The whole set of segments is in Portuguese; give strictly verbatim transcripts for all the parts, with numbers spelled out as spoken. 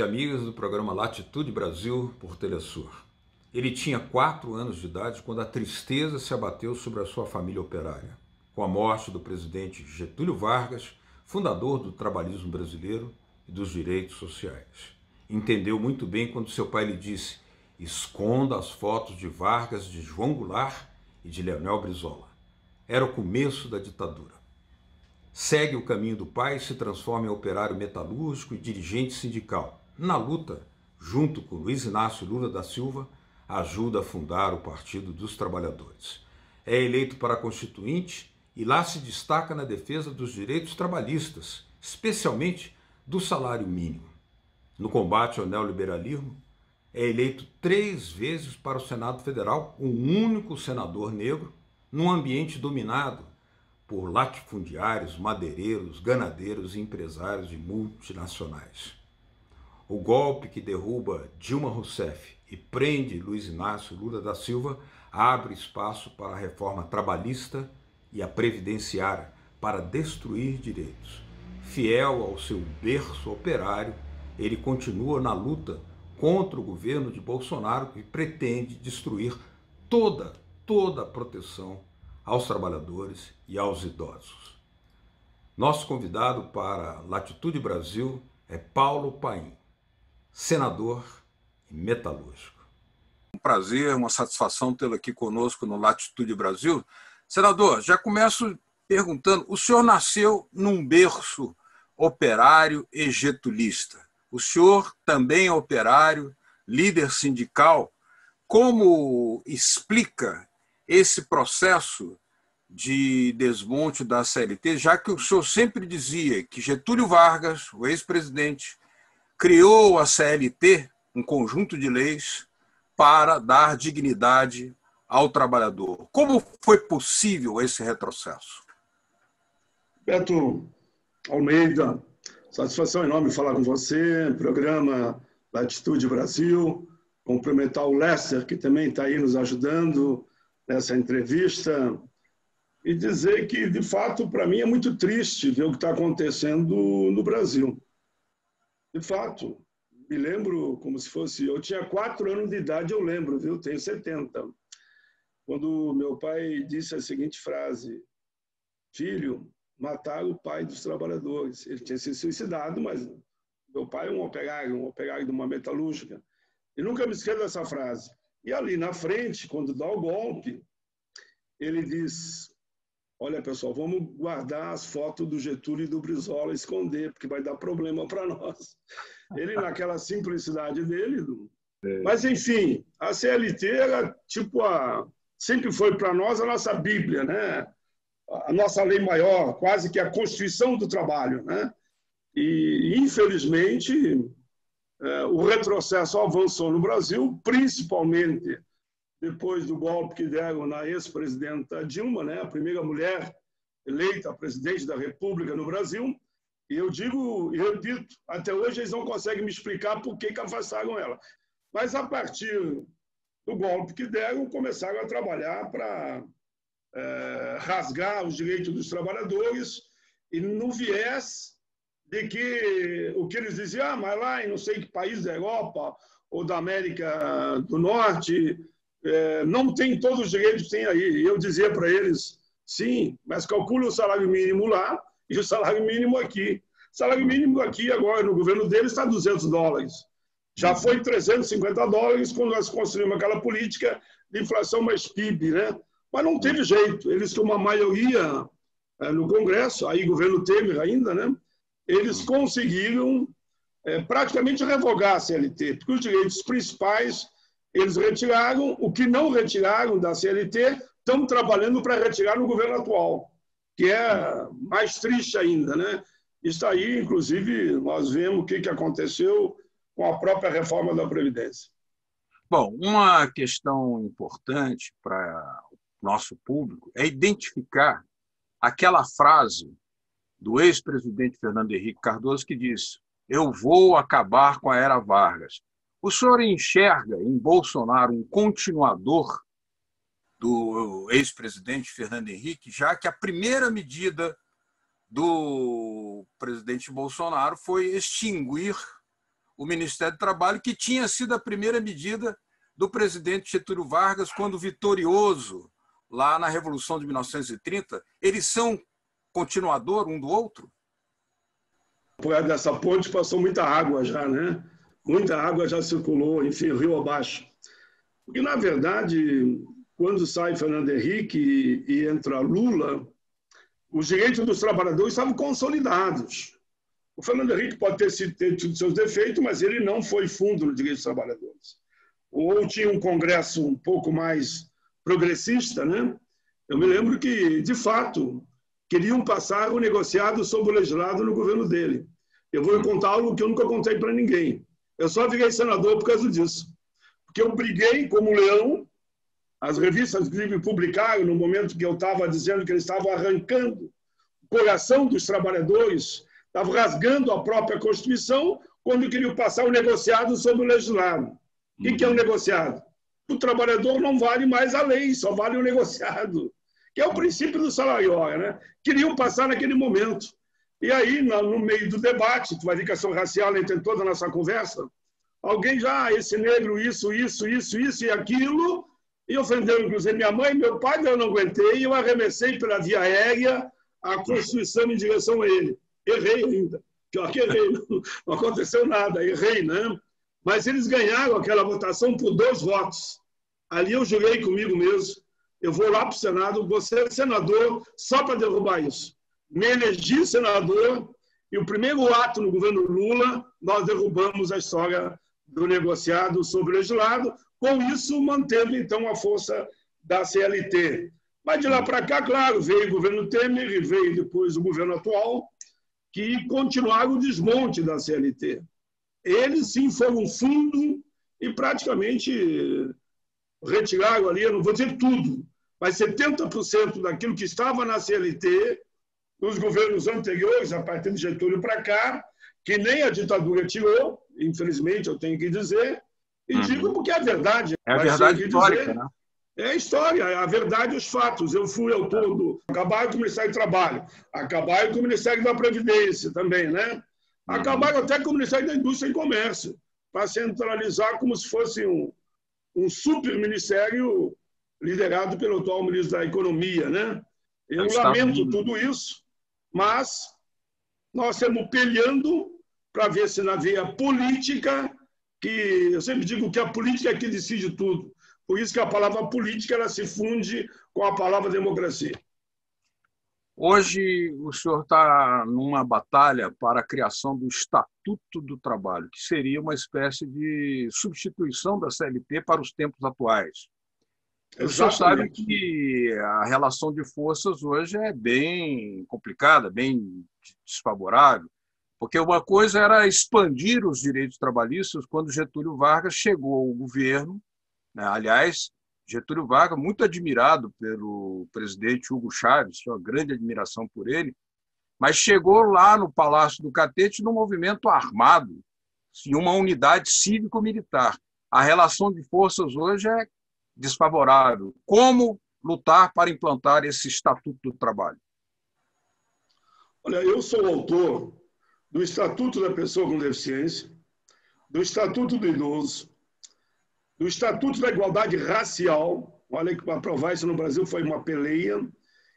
e amigas do programa Latitud Brasil por Telesur. Ele tinha quatro anos de idade quando a tristeza se abateu sobre a sua família operária, com a morte do presidente Getúlio Vargas, fundador do trabalhismo brasileiro e dos direitos sociais. Entendeu muito bem quando seu pai lhe disse: esconda as fotos de Vargas, de João Goulart e de Leonel Brizola. Era o começo da ditadura. Segue o caminho do pai e se transforma em operário metalúrgico e dirigente sindical. Na luta, junto com Luiz Inácio Lula da Silva, ajuda a fundar o Partido dos Trabalhadores. É eleito para Constituinte e lá se destaca na defesa dos direitos trabalhistas, especialmente do salário mínimo. No combate ao neoliberalismo, é eleito três vezes para o Senado Federal, o único senador negro, num ambiente dominado por latifundiários, madeireiros, ganadeiros e empresários de multinacionais. O golpe que derruba Dilma Rousseff e prende Luiz Inácio Lula da Silva abre espaço para a reforma trabalhista e a previdenciária para destruir direitos. Fiel ao seu berço operário, ele continua na luta contra o governo de Bolsonaro, que pretende destruir toda, toda a proteção aos trabalhadores e aos idosos. Nosso convidado para Latitud Brasil é Paulo Paim, senador e metalúrgico. Um prazer, uma satisfação tê-lo aqui conosco no Latitud Brasil. Senador, já começo perguntando, o senhor nasceu num berço operário e getulista. O senhor também é operário, líder sindical. Como explica esse processo de desmonte da C L T, já que o senhor sempre dizia que Getúlio Vargas, o ex-presidente, criou a C L T, um conjunto de leis, para dar dignidade ao trabalhador. Como foi possível esse retrocesso? Beto Almeida, satisfação enorme falar com você, programa Latitud Brasil, cumprimentar o Lester, que também está aí nos ajudando nessa entrevista, e dizer que, de fato, para mim é muito triste ver o que está acontecendo no Brasil. De fato, me lembro como se fosse... Eu tinha quatro anos de idade, eu lembro, viu? Tenho setenta. Quando meu pai disse a seguinte frase: filho, matar o pai dos trabalhadores. Ele tinha se suicidado, mas meu pai é um operário, um operário de uma metalúrgica. E nunca me esqueço dessa frase. E ali na frente, quando dá o golpe, ele diz: olha, pessoal, vamos guardar as fotos do Getúlio e do Brizola, esconder, porque vai dar problema para nós. Ele, naquela simplicidade dele... Do... É. Mas, enfim, a C L T era tipo a... sempre foi para nós a nossa Bíblia, né? A nossa lei maior, quase que a Constituição do Trabalho, né? E, infelizmente... o retrocesso avançou no Brasil, principalmente depois do golpe que deram na ex-presidenta Dilma, né, a primeira mulher eleita presidente da República no Brasil. E eu digo, e repito, até hoje eles não conseguem me explicar por que que afastaram ela. Mas a partir do golpe que deram, começaram a trabalhar para é, rasgar os direitos dos trabalhadores, e no viés de que o que eles diziam, ah, mas lá em não sei que país da Europa ou da América do Norte, é, não tem todos os direitos que tem aí. E eu dizia para eles: sim, mas calcula o salário mínimo lá e o salário mínimo aqui. O salário mínimo aqui agora, no governo deles, está duzentos dólares. Já foi trezentos e cinquenta dólares quando nós construímos aquela política de inflação mais P I B, né? Mas não teve jeito. Eles, com uma maioria é, no Congresso, aí governo Temer ainda, né? Eles conseguiram é, praticamente revogar a C L T, porque os direitos principais eles retiraram. O que não retiraram da C L T, estão trabalhando para retirar no governo atual, que é mais triste ainda, né? Está aí, inclusive, nós vemos o que aconteceu com a própria reforma da Previdência. Bom, uma questão importante para o nosso público é identificar aquela frase do ex-presidente Fernando Henrique Cardoso, que disse: eu vou acabar com a era Vargas. O senhor enxerga em Bolsonaro um continuador do ex-presidente Fernando Henrique, já que a primeira medida do presidente Bolsonaro foi extinguir o Ministério do Trabalho, que tinha sido a primeira medida do presidente Getúlio Vargas, quando vitorioso lá na Revolução de mil novecentos e trinta. Eles são continuador um do outro? Apoiado dessa ponte, passou muita água já, né? Muita água já circulou, enfim, rio abaixo. Porque, na verdade, quando sai Fernando Henrique e entra Lula, os direitos dos trabalhadores estavam consolidados. O Fernando Henrique pode ter sido, ter tido seus defeitos, mas ele não foi fundo no direito dos trabalhadores. Ou tinha um congresso um pouco mais progressista, né? Eu me lembro que, de fato, queriam passar o negociado sobre o legislado no governo dele. Eu vou contar algo que eu nunca contei para ninguém. Eu só virei senador por causa disso. Porque eu briguei como leão. As revistas que publicaram, no momento que eu estava dizendo que eles estavam arrancando o coração dos trabalhadores, estavam rasgando a própria Constituição, quando queriam passar o negociado sobre o legislado. O que é o negociado? O trabalhador não vale mais a lei, só vale o negociado, que é o princípio do salário, né? Queriam passar naquele momento. E aí, no meio do debate, tu vai ver que a questão racial entra em toda a nossa conversa, alguém já, ah, esse negro, isso, isso, isso, isso e aquilo, e ofendeu, inclusive, minha mãe, meu pai, eu não aguentei, eu arremessei pela via aérea a Constituição em direção a ele. Errei ainda. Pior que errei, não aconteceu nada, errei, né? Mas eles ganharam aquela votação por dois votos. Ali eu jurei comigo mesmo, eu vou lá para o Senado, vou ser senador só para derrubar isso. Me elegi senador e o primeiro ato no governo Lula, nós derrubamos a história do negociado sobre o legislado, com isso mantendo, então, a força da C L T. Mas de lá para cá, claro, veio o governo Temer e veio depois o governo atual, que continuaram o desmonte da C L T. Eles, sim, foram fundo e praticamente retiraram ali, eu não vou dizer tudo, mas setenta por cento daquilo que estava na C L T, nos governos anteriores, a partir de Getúlio para cá, que nem a ditadura tirou, infelizmente eu tenho que dizer, e uhum. digo porque é verdade. É a verdade histórica, dizer, né? É a história, é a verdade e os fatos. Eu fui autor do... Acabaram com o Ministério do Trabalho, acabaram com o Ministério da Previdência também, né? Acabaram uhum. até com o Ministério da Indústria e Comércio, para centralizar como se fosse um, um super-ministério liderado pelo atual ministro da Economia, né? Eu é lamento tudo isso, mas nós estamos peleando para ver se na veia política, que eu sempre digo que a política é que decide tudo. Por isso que a palavra política ela se funde com a palavra democracia. Hoje o senhor está numa batalha para a criação do Estatuto do Trabalho, que seria uma espécie de substituição da C L T para os tempos atuais. O senhor sabe que a relação de forças hoje é bem complicada, bem desfavorável, porque uma coisa era expandir os direitos trabalhistas quando Getúlio Vargas chegou ao governo. Aliás, Getúlio Vargas, muito admirado pelo presidente Hugo Chávez, tinha uma grande admiração por ele, mas chegou lá no Palácio do Catete num movimento armado, em uma unidade cívico-militar. A relação de forças hoje é desfavorável. Como lutar para implantar esse Estatuto do Trabalho? Olha, eu sou autor do Estatuto da Pessoa com Deficiência, do Estatuto do Idoso, do Estatuto da Igualdade Racial, olha que para aprovar isso no Brasil foi uma peleia,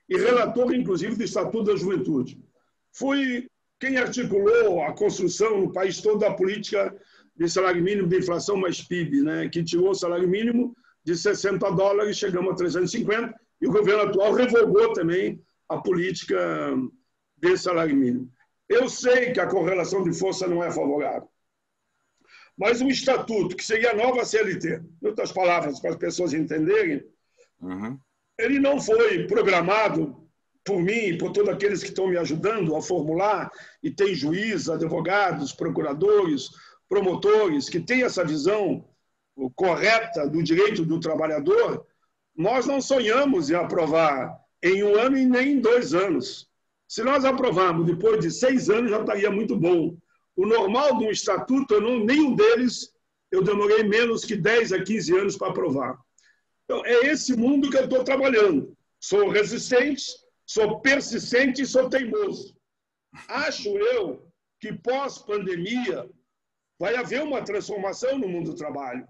e relator, inclusive, do Estatuto da Juventude. Fui quem articulou a construção no país todo da política de salário mínimo, de inflação mais P I B, né, que tirou o salário mínimo de sessenta dólares, chegamos a trezentos e cinquenta, e o governo atual revogou também a política de salário mínimo. Eu sei que a correlação de força não é favorável, mas um estatuto, que seria a nova C L T, em outras palavras, para as pessoas entenderem, uhum. ele não foi programado por mim e por todos aqueles que estão me ajudando a formular, e tem juízes, advogados, procuradores, promotores, que têm essa visão correta do direito do trabalhador. Nós não sonhamos em aprovar em um ano e nem em dois anos. Se nós aprovarmos depois de seis anos, já estaria muito bom. O normal de um estatuto, eu não, nenhum deles, eu demorei menos que dez a quinze anos para aprovar. Então, é esse mundo que eu estou trabalhando. Sou resistente, sou persistente e sou teimoso. Acho eu que pós-pandemia, vai haver uma transformação no mundo do trabalho.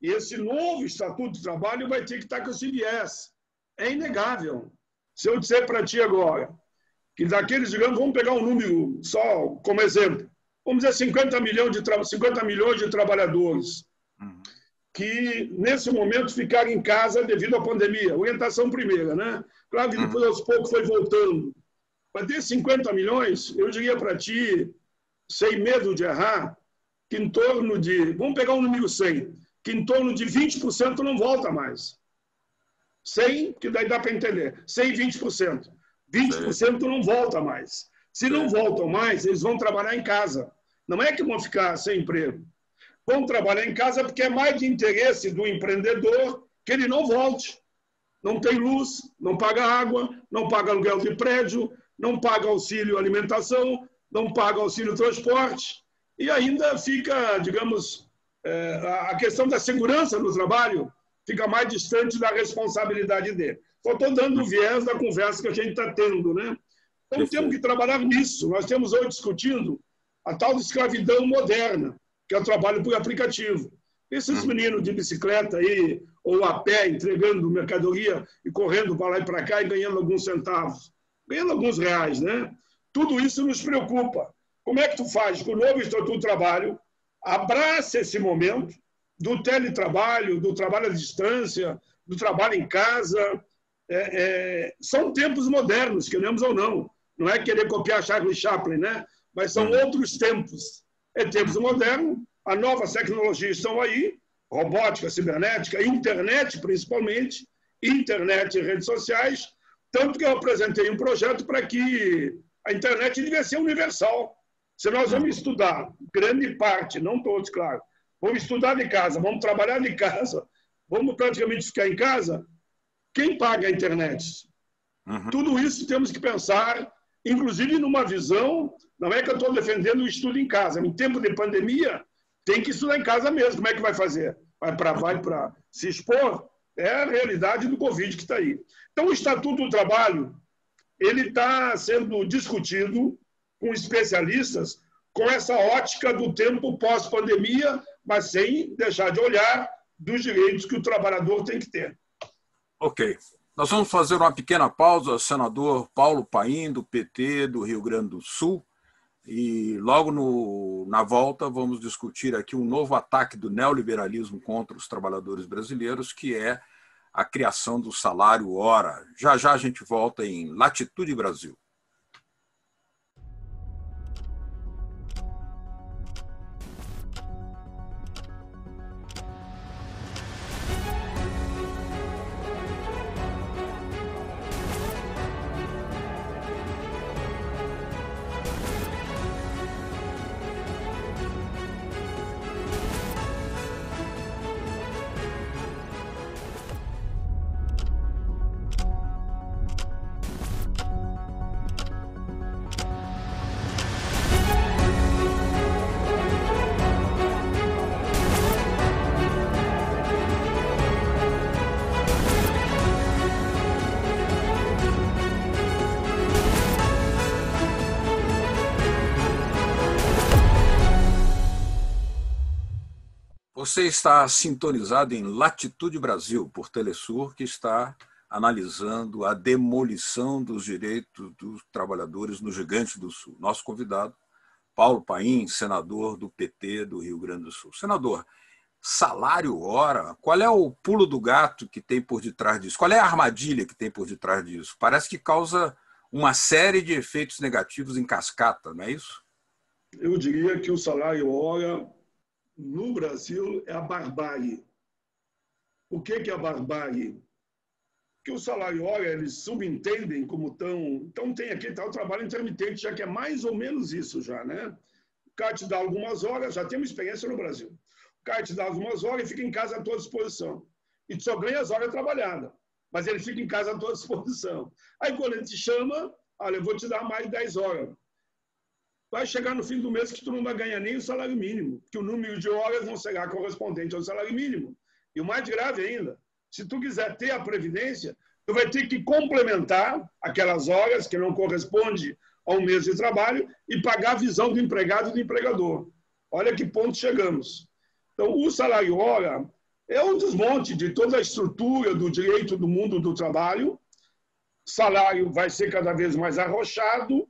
E esse novo Estatuto do Trabalho vai ter que estar com esse viés. É inegável. Se eu disser para ti agora, que daqueles, digamos, vamos pegar um número só como exemplo, vamos dizer cinquenta milhões de, cinquenta milhões de trabalhadores que, nesse momento, ficaram em casa devido à pandemia. Orientação primeira, né? Claro que depois, aos poucos, foi voltando. Mas desses cinquenta milhões, eu diria para ti, sem medo de errar, que em torno de, vamos pegar um número cem, que em torno de vinte por cento não volta mais. cem, que daí dá para entender, cem e vinte por cento. vinte por cento não volta mais. Se não voltam mais, eles vão trabalhar em casa. Não é que vão ficar sem emprego. Vão trabalhar em casa porque é mais de interesse do empreendedor que ele não volte. Não tem luz, não paga água, não paga aluguel de prédio, não paga auxílio alimentação, não paga auxílio transporte e ainda fica, digamos, é, a questão da segurança no trabalho fica mais distante da responsabilidade dele. Só estou dando o viés da conversa que a gente está tendo, né? Então temos que trabalhar nisso. Nós temos hoje discutindo a tal escravidão moderna, que é o trabalho por aplicativo. Esses meninos de bicicleta aí, ou a pé, entregando mercadoria e correndo para lá e para cá e ganhando alguns centavos, ganhando alguns reais, né? Tudo isso nos preocupa. Como é que tu faz com o novo Estatuto do Trabalho? Abraça esse momento do teletrabalho, do trabalho à distância, do trabalho em casa. É, é, são tempos modernos, queremos ou não. Não é querer copiar Charles Chaplin, né? Mas são outros tempos. É tempos modernos, as novas tecnologias estão aí, robótica, cibernética, internet principalmente, internet e redes sociais, tanto que eu apresentei um projeto para que a internet devia ser universal. Se nós vamos estudar, grande parte, não todos, claro, vamos estudar de casa, vamos trabalhar de casa, vamos praticamente ficar em casa, quem paga a internet? Uhum. Tudo isso temos que pensar, inclusive numa visão. Não é que eu estou defendendo o estudo em casa. Em tempo de pandemia, tem que estudar em casa mesmo. Como é que vai fazer? Vai para vai para se expor? É a realidade do Covid que está aí. Então, o Estatuto do Trabalho ele está sendo discutido com especialistas com essa ótica do tempo pós-pandemia, mas sem deixar de olhar dos direitos que o trabalhador tem que ter. Ok. Nós vamos fazer uma pequena pausa, senador Paulo Paim, do P T do Rio Grande do Sul. E logo no, na volta vamos discutir aqui um novo ataque do neoliberalismo contra os trabalhadores brasileiros, que é a criação do salário hora. Já já a gente volta em Latitud Brasil. Você está sintonizado em Latitud Brasil, por Telesur, que está analisando a demolição dos direitos dos trabalhadores no Gigante do Sul. Nosso convidado, Paulo Paim, senador do P T do Rio Grande do Sul. Senador, salário hora, qual é o pulo do gato que tem por detrás disso? Qual é a armadilha que tem por detrás disso? Parece que causa uma série de efeitos negativos em cascata, não é isso? Eu diria que o salário hora no Brasil é a barbárie. O que que é a barbárie? Que o salário hora eles subentendem como tão, então tem aqui tá o trabalho intermitente, já que é mais ou menos isso já, né? O cara te dá algumas horas, já temos experiência no Brasil. O cara te dá algumas horas e fica em casa à tua disposição. E só ganha as horas trabalhadas, mas ele fica em casa à tua disposição. Aí quando ele te chama, olha, eu vou te dar mais de dez horas. Vai chegar no fim do mês que tu não vai ganhar nem o salário mínimo, que o número de horas não será correspondente ao salário mínimo. E o mais grave ainda, se tu quiser ter a previdência, tu vai ter que complementar aquelas horas que não correspondem a um mês de trabalho e pagar a visão do empregado e do empregador. Olha que ponto chegamos. Então, o salário-hora é um desmonte de toda a estrutura do direito do mundo do trabalho. Salário vai ser cada vez mais arrochado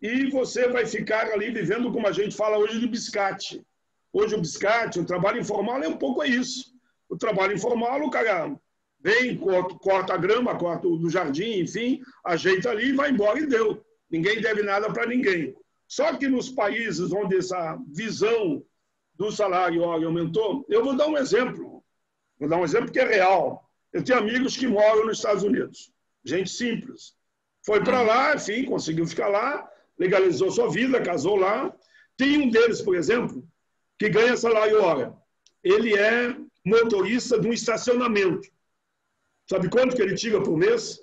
e você vai ficar ali vivendo, como a gente fala hoje, de biscate. Hoje o biscate, o trabalho informal, é um pouco isso. O trabalho informal, o cara vem, corta a grama, corta do jardim, enfim, ajeita ali, vai embora e deu. Ninguém deve nada para ninguém. Só que nos países onde essa visão do salário aumentou, eu vou dar um exemplo. Vou dar um exemplo que é real. Eu tenho amigos que moram nos Estados Unidos. Gente simples. Foi para lá, enfim, conseguiu ficar lá, legalizou sua vida, casou lá. Tem um deles, por exemplo, que ganha salário hora. Ele é motorista de um estacionamento. Sabe quanto que ele tira por mês?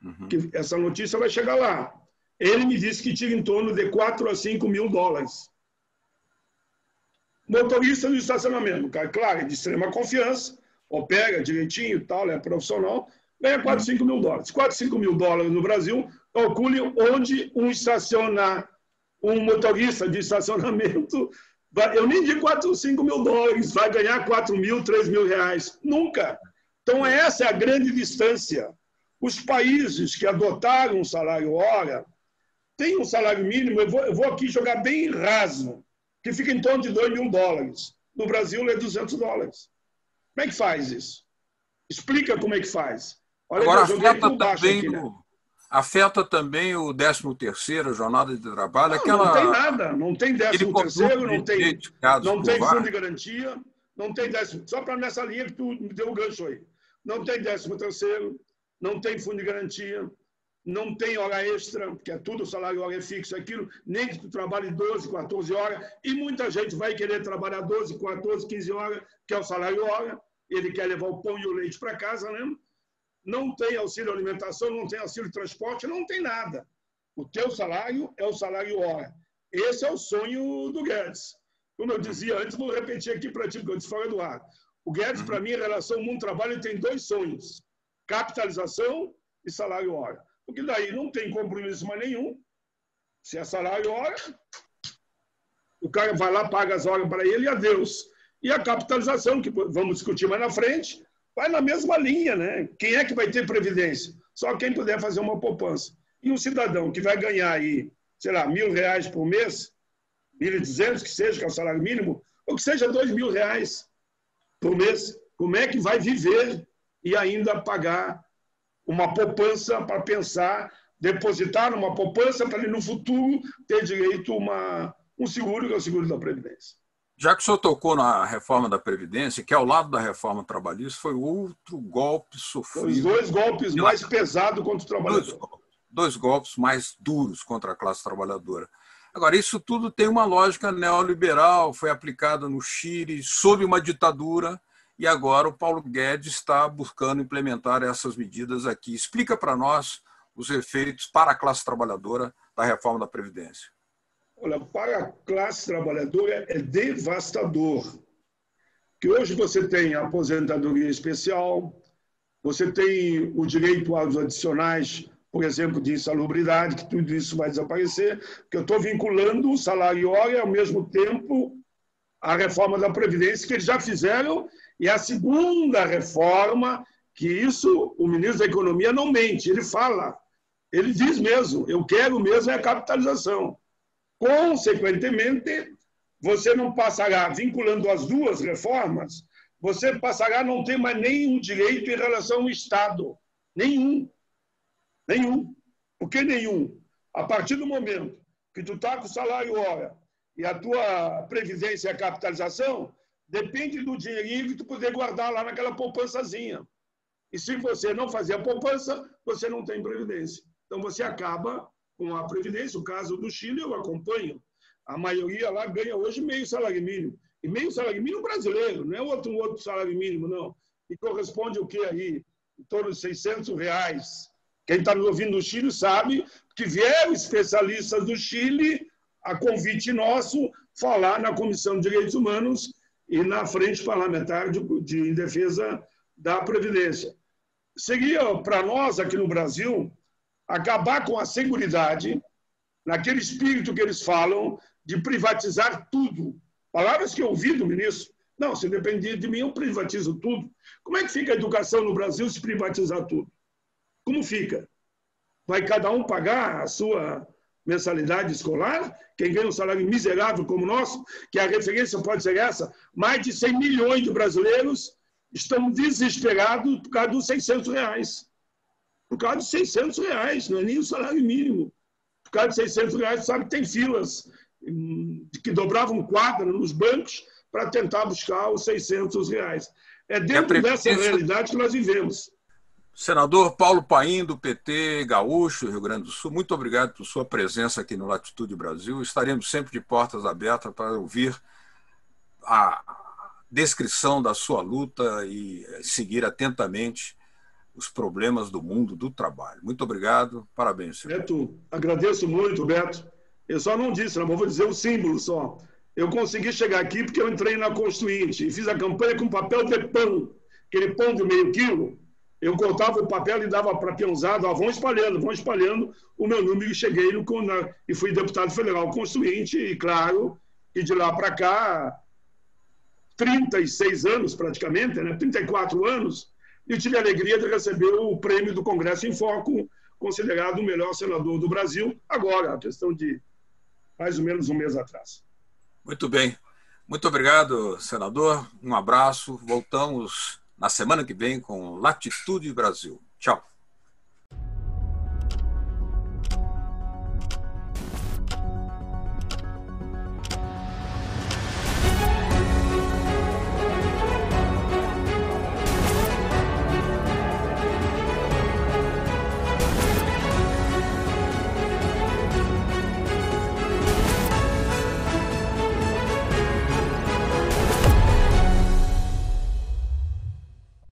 Uhum. Que essa notícia vai chegar lá. Ele me disse que tira em torno de quatro a cinco mil dólares. Motorista do estacionamento. Claro, é de extrema confiança, opera direitinho e tal, é profissional, ganha quatro a cinco mil dólares. quatro a cinco mil dólares no Brasil, calcule onde um estaciona, um motorista de estacionamento... Eu nem digo quatro ou cinco mil dólares, vai ganhar quatro mil, três mil reais. Nunca. Então, essa é a grande distância. Os países que adotaram um salário-hora têm um salário mínimo, eu vou, eu vou aqui jogar bem raso, que fica em torno de dois mil dólares. No Brasil, é duzentos dólares. Como é que faz isso? Explica como é que faz. Olha, agora, afeta também, aqui, né? o, afeta também o décimo terceiro, a jornada de trabalho. Não, aquela... não tem nada. Não tem décimo terceiro, não tem, não tem fundo de garantia, não tem décimo... Só para nessa linha que tu me deu o gancho aí. Não tem décimo terceiro, não tem fundo de garantia, não tem hora extra, porque é tudo salário, hora é fixo, aquilo, nem que tu trabalhe doze, quatorze horas, e muita gente vai querer trabalhar doze, quatorze, quinze horas, que é o salário hora. Ele quer levar o pão e o leite para casa, né? Não tem auxílio alimentação, não tem auxílio transporte, não tem nada. O teu salário é o salário hora. Esse é o sonho do Guedes. Como eu dizia antes, vou repetir aqui para ti, porque eu disse fora do ar. O Guedes, para mim, em relação ao mundo do trabalho, tem dois sonhos: capitalização e salário hora. Porque daí não tem compromisso mais nenhum. Se é salário hora, o cara vai lá, paga as horas para ele e adeus. E a capitalização, que vamos discutir mais na frente, vai na mesma linha, né? Quem é que vai ter previdência? Só quem puder fazer uma poupança. E um cidadão que vai ganhar aí, sei lá, mil reais por mês, mil e duzentos, que seja, que é o salário mínimo, ou que seja dois mil reais por mês, como é que vai viver e ainda pagar uma poupança para pensar, depositar numa poupança para ele no futuro ter direito a uma, um seguro, que é o seguro da previdência? Já que o senhor tocou na reforma da Previdência, que ao lado da reforma trabalhista foi outro golpe sofrido. Os dois golpes mais pesados contra o trabalhador. Dois golpes, dois golpes mais duros contra a classe trabalhadora. Agora, isso tudo tem uma lógica neoliberal, foi aplicado no Chile, sob uma ditadura, e agora o Paulo Guedes está buscando implementar essas medidas aqui. Explica para nós os efeitos para a classe trabalhadora da reforma da Previdência. Olha, para a classe trabalhadora é devastador. Que hoje você tem a aposentadoria especial, você tem o direito aos adicionais, por exemplo, de insalubridade, que tudo isso vai desaparecer, porque eu estou vinculando o salário hora ao mesmo tempo à reforma da Previdência, que eles já fizeram, e a segunda reforma, que isso o ministro da Economia não mente, ele fala, ele diz mesmo, eu quero mesmo é a capitalização. Consequentemente, você não passará, vinculando as duas reformas, você passará a não ter mais nenhum direito em relação ao Estado. Nenhum. Nenhum. Por que nenhum? A partir do momento que tu está com o salário hora e a tua previdência e a capitalização, depende do dinheirinho que tu puder guardar lá naquela poupançazinha. E se você não fazer a poupança, você não tem previdência. Então, você acaba... com a Previdência, o caso do Chile, eu acompanho. A maioria lá ganha hoje meio salário mínimo. E meio salário mínimo brasileiro, não é outro, outro salário mínimo, não. E corresponde o que aí? Em torno de seiscentos reais. Quem está nos ouvindo do Chile sabe que vieram especialistas do Chile, a convite nosso, falar na Comissão de Direitos Humanos e na Frente Parlamentar de, de, em Defesa da Previdência. Seria, para nós aqui no Brasil, acabar com a seguridade, naquele espírito que eles falam, de privatizar tudo. Palavras que eu ouvi do ministro. Não, se depender de mim, eu privatizo tudo. Como é que fica a educação no Brasil se privatizar tudo? Como fica? Vai cada um pagar a sua mensalidade escolar? Quem ganha um salário miserável como o nosso, que a referência pode ser essa, mais de cem milhões de brasileiros estão desesperados por causa dos seiscentos reais. Por causa dos seiscentos reais, não é nem o salário mínimo. Por causa dos seiscentos reais, sabe, tem filas que dobravam quadra nos bancos para tentar buscar os seiscentos reais. É dentro dessa realidade que nós vivemos. Senador Paulo Paim, do P T Gaúcho, Rio Grande do Sul, muito obrigado por sua presença aqui no Latitude Brasil. Estaremos sempre de portas abertas para ouvir a descrição da sua luta e seguir atentamente os problemas do mundo do trabalho. Muito obrigado, parabéns, senhor. Beto, agradeço muito, Beto. Eu só não disse, não, mas vou dizer o símbolo só. Eu consegui chegar aqui porque eu entrei na Constituinte e fiz a campanha com papel de pão. Aquele pão de meio quilo, eu cortava o papel e dava para a peãozada, ah, vão espalhando, vão espalhando o meu número e cheguei no, na, e fui deputado federal Constituinte e, claro, e de lá para cá, trinta e seis anos praticamente, né, trinta e quatro anos, eu tive a alegria de receber o prêmio do Congresso em Foco, considerado o melhor senador do Brasil, agora, a questão de mais ou menos um mês atrás. Muito bem. Muito obrigado, senador. Um abraço. Voltamos na semana que vem com Latitude Brasil. Tchau.